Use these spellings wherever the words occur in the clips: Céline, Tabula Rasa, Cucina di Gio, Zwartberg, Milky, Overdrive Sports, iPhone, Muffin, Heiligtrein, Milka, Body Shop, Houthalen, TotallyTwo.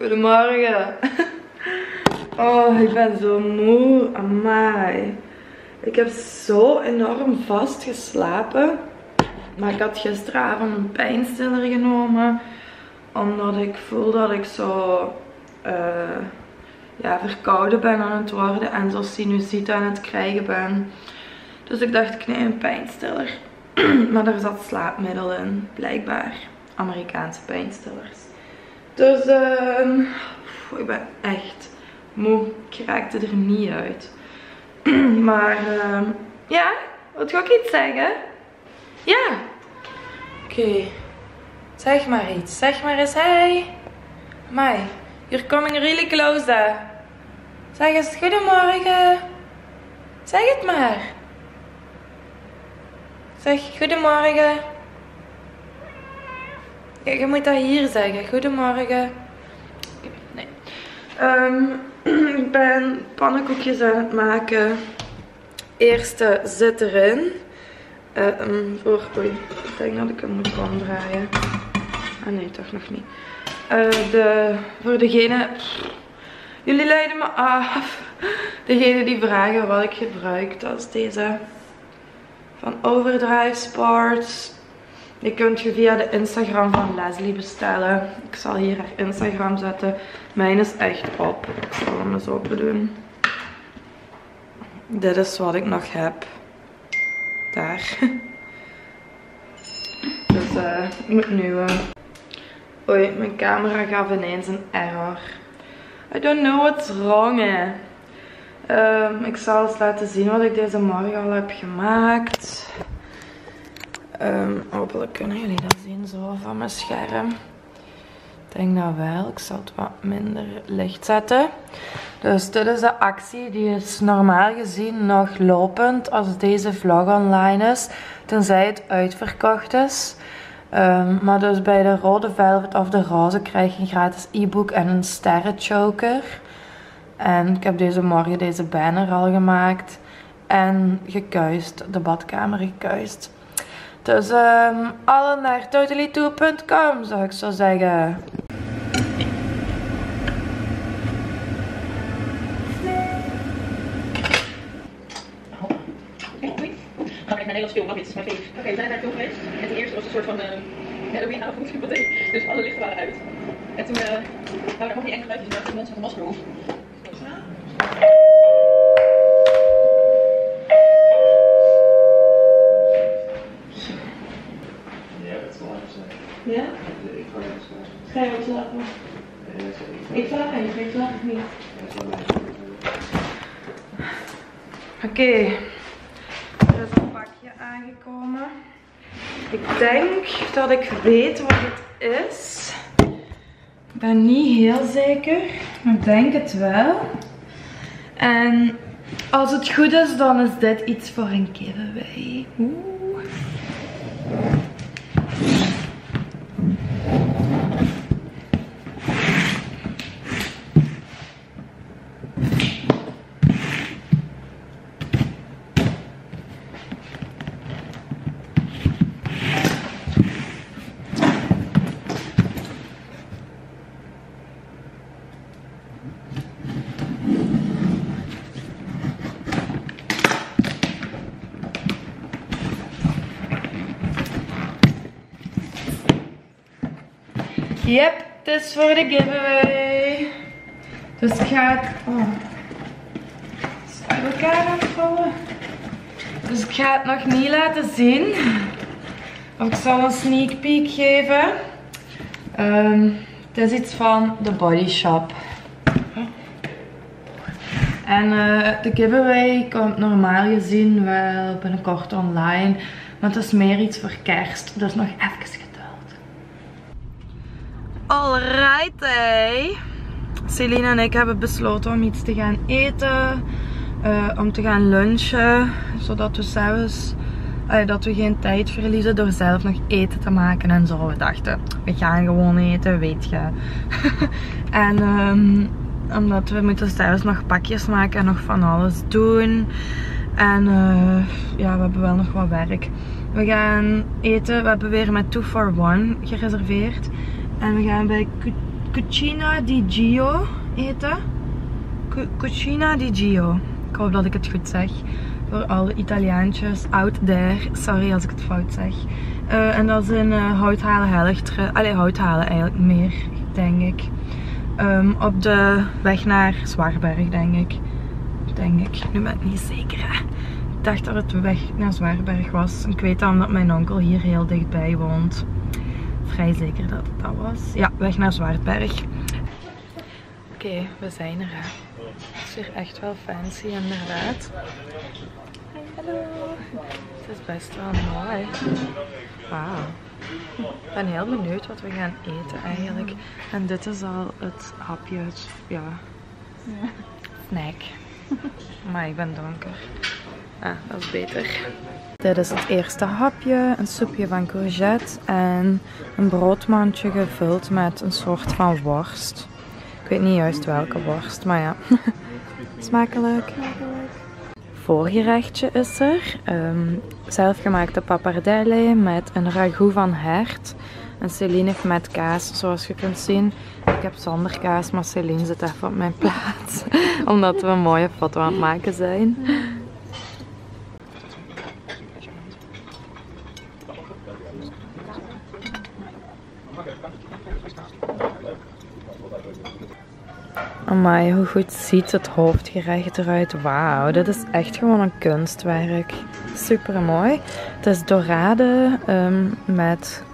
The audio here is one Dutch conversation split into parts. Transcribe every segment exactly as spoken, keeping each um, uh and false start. Goedemorgen. Oh, ik ben zo moe. Amai. Ik heb zo enorm vast geslapen. Maar ik had gisteravond een pijnstiller genomen. Omdat ik voel dat ik zo uh, ja, verkouden ben aan het worden. En zo sinusite aan het krijgen ben. Dus ik dacht, ik neem een pijnstiller. Maar daar zat slaapmiddel in. Blijkbaar. Amerikaanse pijnstillers. Dus uh, ik ben echt moe. Ik raakte er niet uit. Maar uh, ja, wat ga ik iets zeggen? Ja. Oké. Okay. Zeg maar iets. Zeg maar eens, hey. Amai, you're coming really close there. Zeg eens goedemorgen. Zeg het maar. Zeg goedemorgen. Ja, je moet dat hier zeggen. Goedemorgen. Nee. Um, ik ben pannenkoekjes aan het maken. Eerste zit erin. Uh, um, voor, oei, ik denk dat ik hem moet omdraaien. Ah nee, toch nog niet. Uh, de, voor degene... Pff, jullie leiden me af. Degene die vragen wat ik gebruik. Dat is deze. Van Overdrive Sports. Die kunt je via de Instagram van Leslie bestellen. Ik zal hier haar Instagram zetten. Mijn is echt op. Ik zal hem eens open doen. Dit is wat ik nog heb. Daar. Dus uh, ik moet nieuwe. Oei, mijn camera gaf ineens een error. I don't know what's wrong, hè. Um, ik zal eens laten zien wat ik deze morgen al heb gemaakt. Um, hopelijk kunnen jullie dat zien zo van mijn scherm. Ik denk dat wel. Ik zal het wat minder licht zetten. Dus dit is de actie. Die is normaal gezien nog lopend als deze vlog online is. Tenzij het uitverkocht is. Um, maar dus bij de rode velvet of de roze krijg je een gratis e-book en een sterrenchoker. En ik heb deze morgen deze banner al gemaakt. En gekuist. De badkamer gekuist. Dus um, alle naar totallytwo punt com zou ik zo zeggen. Ga ik naar Nederlands film, mag iets. Oké, we zijn daar veel geweest. En de eerste was een soort van Halloween avond. Dus alle lichten waren uit. En toen waren er nog die enkele luidjes waar de mensen een masker op. Ja? Nee, ik ga niet slapen. Ga je wel slapen? Nee, ik slaap niet. Ik slaap niet. niet. Oké. Okay. Er is een pakje aangekomen. Ik denk dat ik weet wat het is. Ik ben niet heel zeker. Maar ik denk het wel. En als het goed is, dan is dit iets voor een giveaway. Oeh. Yep, het is voor de giveaway. Dus ik ga het... Oh. Het is uit elkaar afvallen. Dus ik ga het nog niet laten zien. Of ik zal een sneak peek geven. Um, het is iets van de Body Shop. En uh, de giveaway komt normaal gezien wel binnenkort online. Maar het is meer iets voor kerst. Dus nog even... Alright, hey. Céline en ik hebben besloten om iets te gaan eten, uh, om te gaan lunchen, zodat we zelfs, uh, dat we geen tijd verliezen door zelf nog eten te maken en zo. We dachten, we gaan gewoon eten, weet je. En um, omdat we moeten zelfs nog pakjes maken en nog van alles doen. En uh, ja, we hebben wel nog wat werk. We gaan eten, we hebben weer met two for one gereserveerd. En we gaan bij Cucina di Gio eten. Cucina di Gio. Ik hoop dat ik het goed zeg. Voor alle Italiaantjes out there. Sorry als ik het fout zeg. Uh, en dat is in uh, Houthalen Heiligtrein. Allee, Houthalen eigenlijk meer, denk ik. Um, op de weg naar Zwartberg, denk ik. Denk ik. Nu ben ik niet zeker. Hè? Ik dacht dat het de weg naar Zwartberg was. En ik weet dat omdat mijn onkel hier heel dichtbij woont. Vrij zeker dat het dat was. Ja, weg naar Zwartberg. Oké, okay, we zijn er. Hè. Het is hier echt wel fancy, inderdaad. Hallo. Het is best wel mooi. Wauw. Ik ben heel benieuwd wat we gaan eten eigenlijk. En dit is al het hapje. Ja. Snack. Maar ik ben donker. Ah, dat is beter. Dit is het eerste hapje. Een soepje van courgette. En een broodmandje gevuld met een soort van worst. Ik weet niet juist welke worst, maar ja. Smakelijk. Voorgerechtje is er. Um, zelfgemaakte pappardelle met een ragout van hert. En Céline heeft met kaas, zoals je kunt zien. Ik heb zonder kaas, maar Céline zit even op mijn plaats. Omdat we een mooie foto aan het maken zijn. Amai, hoe goed ziet het hoofdgerecht eruit. Wauw, dit is echt gewoon een kunstwerk. Super mooi. Het is dorade um, met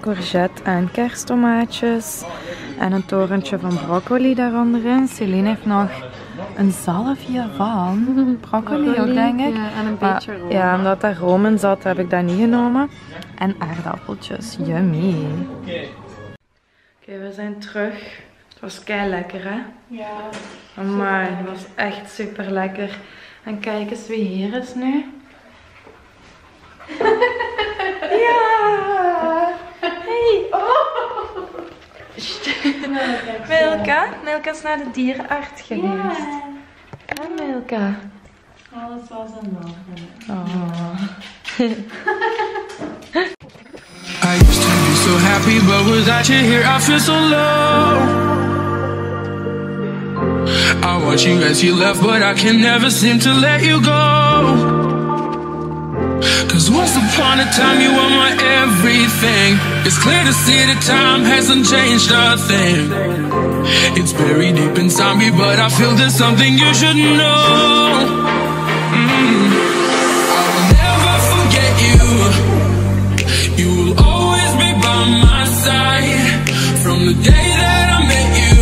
courgette en kersttomaatjes. En een torentje van broccoli daaronderin. Céline heeft nog een zalfje van broccoli, broccoli ook, denk ik. Ja, en een beetje room. Ja, omdat daar room in zat, heb ik dat niet genomen. En aardappeltjes, yummy. Oké, okay, we zijn terug. Het was kei lekker, hè? Ja. Amai, het was echt super lekker. En kijk eens wie hier is nu. Ja! Hey! Oh! Milka? Milka is naar de dierenarts geweest. Ja. Hè, Milka? Alles was in orde. Oh. I used to be so happy, but without you here, I feel so low. I want you as you left, but I can never seem to let you go. Cause once upon a time you were my everything. It's clear to see that time hasn't changed a thing. It's buried deep inside me, but I feel there's something you should know. Mm. I will never forget you. You will always be by my side. From the day that I met you,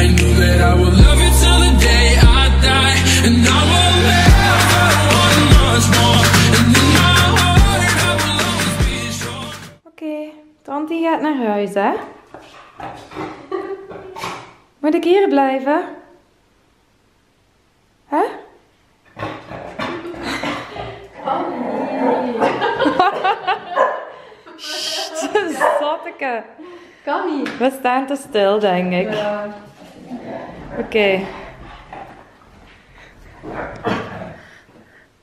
I knew that I would love you till the day I die. And I will never want much more. And in my heart I will always be strong. Oké, tante gaat naar huis, hè? Moet ik hier blijven? Hè? Oh nee. Sst, zotteke. Kan niet. We staan te stil, denk ik. Ja. Oké. Okay.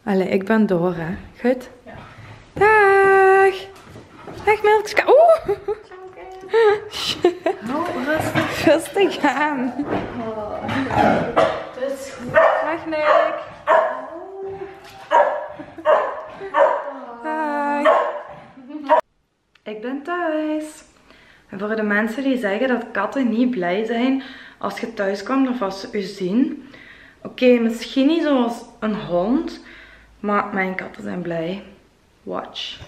Allee, ik ben door, hè. Goed? Ja. Dag! Dag, Milkska. Oeh! Hou rustig. Rustig aan. Het is goed. Dag, Milk. Dag. Ik ben thuis. En voor de mensen die zeggen dat katten niet blij zijn als je thuis komt of als ze u zien. Oké, okay, misschien niet zoals een hond, maar mijn katten zijn blij. Watch.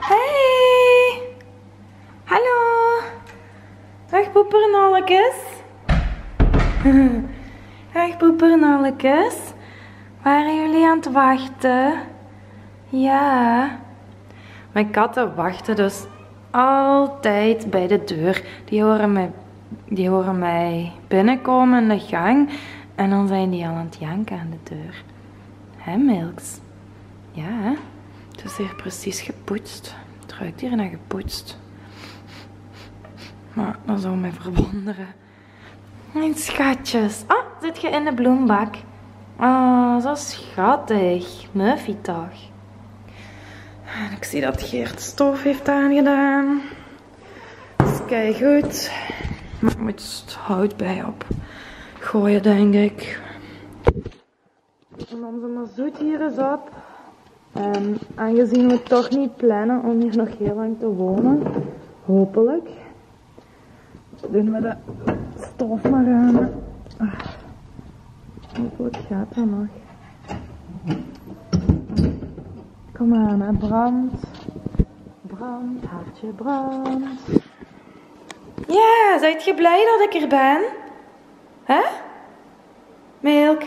Hey! Hallo! Dag poepernalletjes. Dag poepernalletjes. Waren jullie aan het wachten? Ja, mijn katten wachten dus altijd bij de deur. Die horen mij, die horen mij binnenkomen in de gang en dan zijn die al aan het janken aan de deur. Hè, Milks? Ja, het is hier precies gepoetst. Het ruikt hier naar gepoetst. Maar dat zou mij verwonderen. Mijn schatjes. Ah, zit je in de bloembak? Ah, oh, zo schattig. Muffy toch? En ik zie dat Geert stof heeft aangedaan. Dat is kei goed. Maar ik moet het hout bij op gooien, denk ik. En onze mazoet hier is op. En aangezien we toch niet plannen om hier nog heel lang te wonen, hopelijk, doen we de stof maar aan. Ah, hopelijk gaat dat nog. Kom aan, hè. Brand. Brand, hartje, brand. Ja, zijt je blij dat ik er ben? Hè? Milk.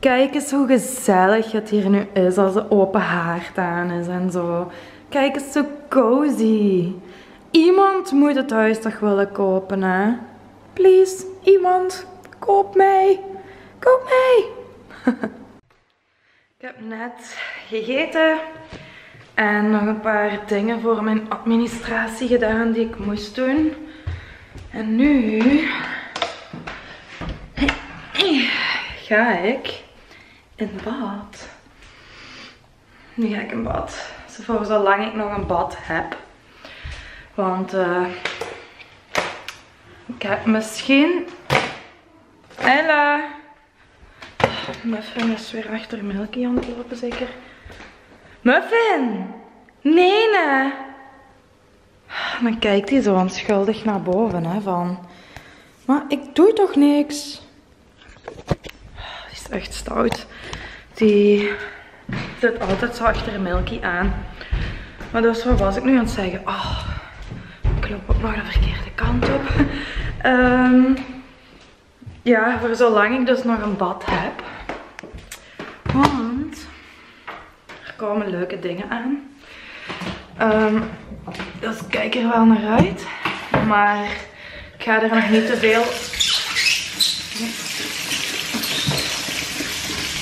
Kijk eens hoe gezellig het hier nu is als de open haard aan is en zo. Kijk eens, zo cozy. Iemand moet het huis toch willen kopen, hè? Please, iemand. Koop mij. Koop mij. Ik heb net gegeten en nog een paar dingen voor mijn administratie gedaan die ik moest doen. En nu ga ik in bad. Nu ga ik in bad. Voor zolang ik nog een bad heb. Want uh, ik heb misschien... Ella! Muffin is weer achter Milky aan het lopen, zeker. Muffin! Nee, nee! Dan kijkt hij zo onschuldig naar boven, hè, van... Maar ik doe toch niks? Die is echt stout. Die zit altijd zo achter Milky aan. Maar dus wat was ik nu aan het zeggen? Oh, ik loop ook nog de verkeerde kant op. um, ja, voor zolang ik dus nog een bad heb. Want er komen leuke dingen aan. Um, dus ik kijk er wel naar uit. Maar ik ga er nog niet te veel...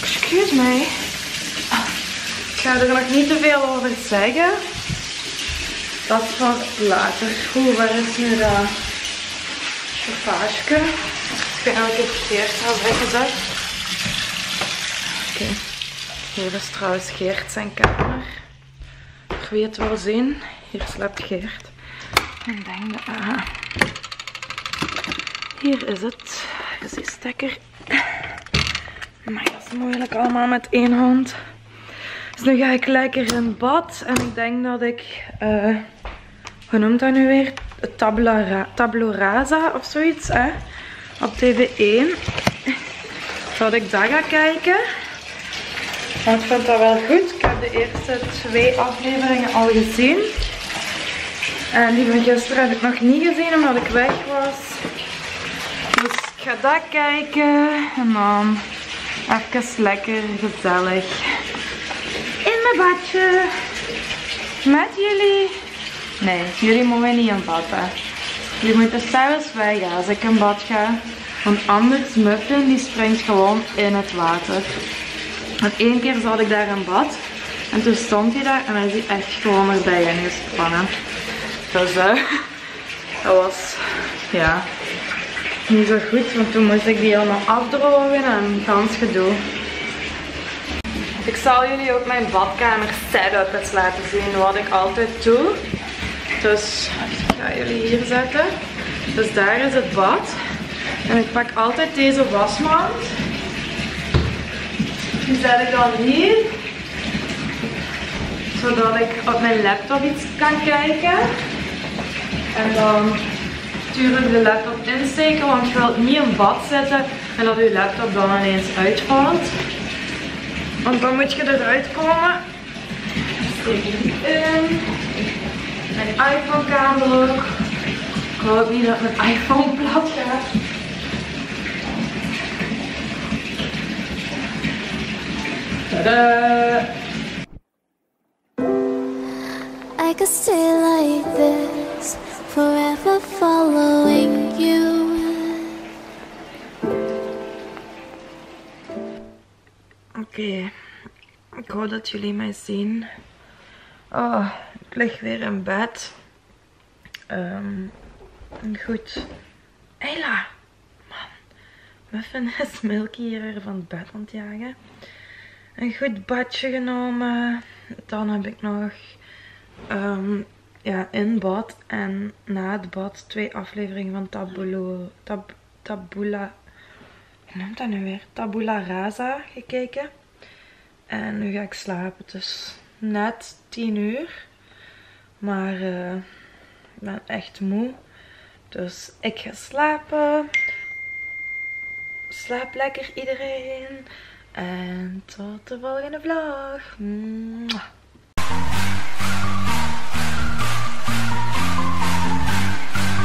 Excuse me. Ik ga er nog niet te veel over zeggen. Dat is van later. Goed, waar is nu dat chauffage? Ik ben elke keer Geert al weggezet. Oké. Okay. Hier is trouwens Geert zijn kamer. Voor wie het wil zien. Hier slaapt Geert. En denk de ah. Hier is het. Hier is die stekker. Maar dat is moeilijk allemaal met één hand. Dus nu ga ik lekker in bad en ik denk dat ik, uh, hoe noemt dat nu weer? Tabula Ra Tabula Rasa of zoiets, hè? Op T V één. Dat ik daar ga kijken. Want ik vind dat wel goed. Ik heb de eerste twee afleveringen al gezien. En die van gisteren heb ik nog niet gezien omdat ik weg was. Dus ik ga dat kijken. En dan even lekker gezellig badje met jullie. Nee, jullie mogen niet in bad, hè. Jullie moeten zelfs weg als ik in bad ga. Want anders, Muffin die springt gewoon in het water. Want één keer zat ik daar in bad en toen stond hij daar en hij is echt gewoon erbij ingesprongen. Dus uh, dat was, ja, niet zo goed, want toen moest ik die helemaal afdrogen en gans gedoe. Ik zal jullie ook mijn badkamer setup eens laten zien, wat ik altijd doe. Dus ik ga jullie hier zetten. Dus daar is het bad. En ik pak altijd deze wasmand. Die zet ik dan hier. Zodat ik op mijn laptop iets kan kijken. En dan natuurlijk de laptop insteken, want je wilt niet in bad zetten en dat je laptop dan ineens uitvalt. Want dan moet je eruit komen. Steek ik in. Mijn iPhone-kabel ook. Ik hoop ook niet dat mijn iPhone plat gaat. Tada! I could stay like this, forever following you. Oké, okay. Ik hoop dat jullie mij zien. Oh, ik lig weer in bed. Um, goed. Ella! Man, Muffin is Milky hier weer van het bed aan het jagen. een goed badje genomen. Dan heb ik nog um, ja, in bad en na het bad twee afleveringen van Tabulo, tab, Tabula. Hoe noemt dat nu weer? Tabula Rasa gekeken. En nu ga ik slapen. Het is net tien uur. Maar uh, ik ben echt moe. Dus ik ga slapen. Slaap lekker iedereen. En tot de volgende vlog.